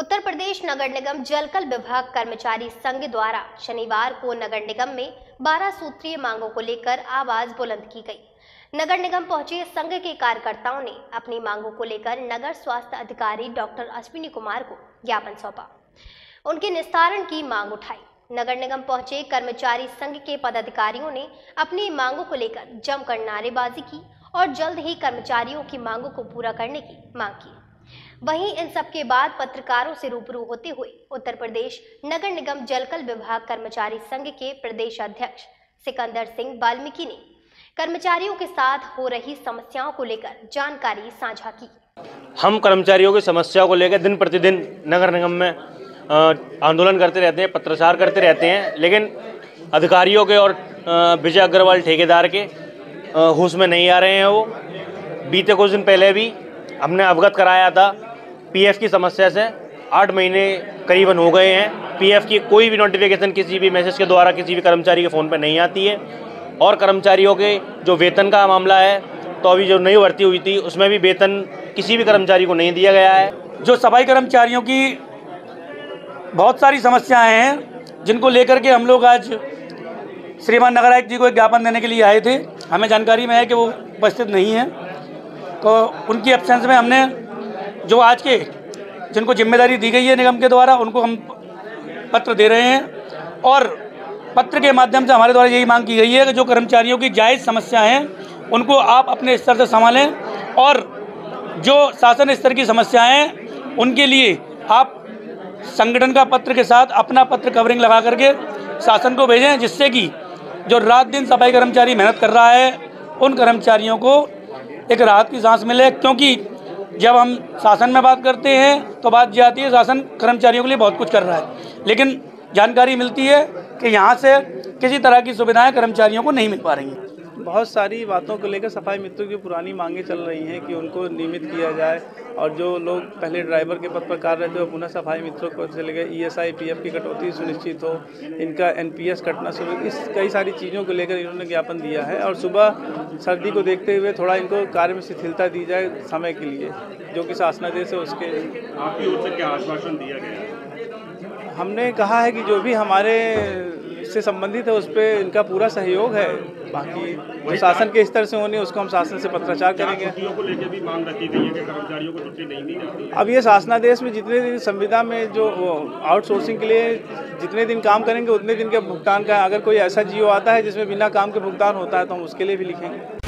उत्तर प्रदेश नगर निगम जलकल विभाग कर्मचारी संघ द्वारा शनिवार को नगर निगम में 12 सूत्रीय मांगों को लेकर आवाज बुलंद की गई। नगर निगम पहुंचे संघ के कार्यकर्ताओं ने अपनी मांगों को लेकर नगर स्वास्थ्य अधिकारी डॉक्टर अश्विनी कुमार को ज्ञापन सौंपा, उनके निस्तारण की मांग उठाई। नगर निगम पहुंचे कर्मचारी संघ के पदाधिकारियों ने अपनी मांगों को लेकर जमकर नारेबाजी की और जल्द ही कर्मचारियों की मांगों को पूरा करने की मांग की। वहीं इन सब के बाद पत्रकारों से रूबरू होते हुए उत्तर प्रदेश नगर निगम जलकल विभाग कर्मचारी संघ के प्रदेश अध्यक्ष सिकंदर सिंह वाल्मीकि ने कर्मचारियों के साथ हो रही समस्याओं को लेकर जानकारी साझा की। हम कर्मचारियों की समस्याओं को लेकर दिन प्रतिदिन नगर निगम में आंदोलन करते रहते हैं, पत्रचार करते रहते हैं, लेकिन अधिकारियों के और विजय अग्रवाल ठेकेदार के होश में नहीं आ रहे हैं। वो बीते कुछ दिन पहले भी हमने अवगत कराया था पीएफ की समस्या से। 8 महीने करीबन हो गए हैं, पीएफ की कोई भी नोटिफिकेशन किसी भी मैसेज के द्वारा किसी भी कर्मचारी के फ़ोन पर नहीं आती है। और कर्मचारियों के जो वेतन का मामला है, तो अभी जो नई भर्ती हुई थी उसमें भी वेतन किसी भी कर्मचारी को नहीं दिया गया है। जो सफाई कर्मचारियों की बहुत सारी समस्याएँ हैं, जिनको लेकर के हम लोग आज श्रीमान नगर आयुक्त जी को एक ज्ञापन देने के लिए आए थे। हमें जानकारी में है कि वो उपस्थित नहीं है, तो उनकी एब्सेंस में हमने जो आज के जिनको जिम्मेदारी दी गई है निगम के द्वारा, उनको हम पत्र दे रहे हैं। और पत्र के माध्यम से हमारे द्वारा यही मांग की गई है कि जो कर्मचारियों की जायज़ समस्याएं हैं उनको आप अपने स्तर से संभालें, और जो शासन स्तर की समस्याएं हैं उनके लिए आप संगठन का पत्र के साथ अपना पत्र कवरिंग लगा करके शासन को भेजें, जिससे कि जो रात दिन सफाई कर्मचारी मेहनत कर रहा है उन कर्मचारियों को एक राहत की सांस मिले। क्योंकि जब हम शासन में बात करते हैं तो बात जाती है, शासन कर्मचारियों के लिए बहुत कुछ कर रहा है, लेकिन जानकारी मिलती है कि यहाँ से किसी तरह की सुविधाएं कर्मचारियों को नहीं मिल पा रही हैं। बहुत सारी बातों को लेकर सफाई मित्रों की पुरानी मांगें चल रही हैं कि उनको नियमित किया जाए, और जो लोग पहले ड्राइवर के पद पर कार्यरत थे पुनः सफाई मित्रों को चले गए। ईएसआई पीएफ की कटौती सुनिश्चित हो, इनका एनपीएस कटना शुरू, इस कई सारी चीज़ों को लेकर इन्होंने ज्ञापन दिया है। और सुबह सर्दी को देखते हुए थोड़ा इनको कार्य में शिथिलता दी जाए समय के लिए, जो कि शासनादेश है उसके। आपकी ओर से क्या आश्वासन दिया गया? हमने कहा है कि जो भी हमारे से संबंधित है उस पर इनका पूरा सहयोग है, बाकी जो शासन के स्तर से होने उसको हम शासन से पत्राचार करेंगे। अब ये शासनादेश में जितने दिन संविदा में जो आउटसोर्सिंग के लिए जितने दिन काम करेंगे उतने दिन के भुगतान का, अगर कोई ऐसा जियो आता है जिसमें बिना काम के भुगतान होता है तो हम उसके लिए भी लिखेंगे।